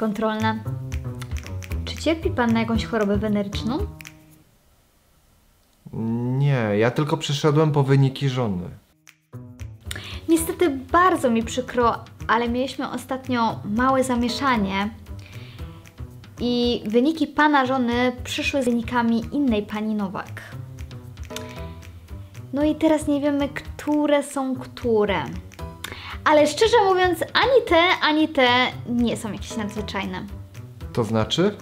kontrolna. Czy cierpi Pan na jakąś chorobę weneryczną? Nie, ja tylko przyszedłem po wyniki żony. Niestety bardzo mi przykro, ale mieliśmy ostatnio małe zamieszanie i wyniki Pana żony przyszły z wynikami innej Pani Nowak. No i teraz nie wiemy, które są które. Ale szczerze mówiąc, ani te nie są jakieś nadzwyczajne. To znaczy?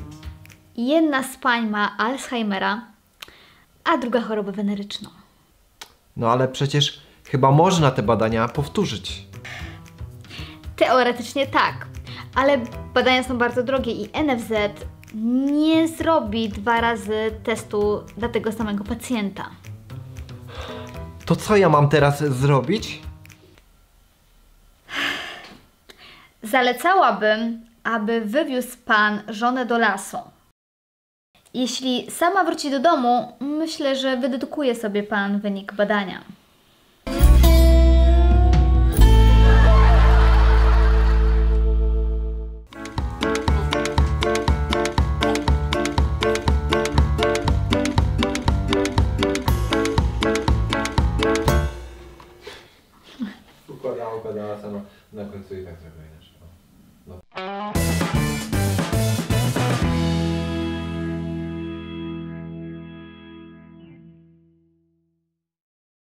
Jedna z pań ma Alzheimera, a druga chorobę weneryczną. No ale przecież chyba można te badania powtórzyć. Teoretycznie tak, ale badania są bardzo drogie i NFZ nie zrobi 2 razy testu dla tego samego pacjenta. To co ja mam teraz zrobić? Zalecałabym, aby wywiózł Pan żonę do lasu. Jeśli sama wróci do domu, myślę, że wydedukuje sobie Pan wynik badania. Układała sama, na końcu i tak zrobiła inaczej.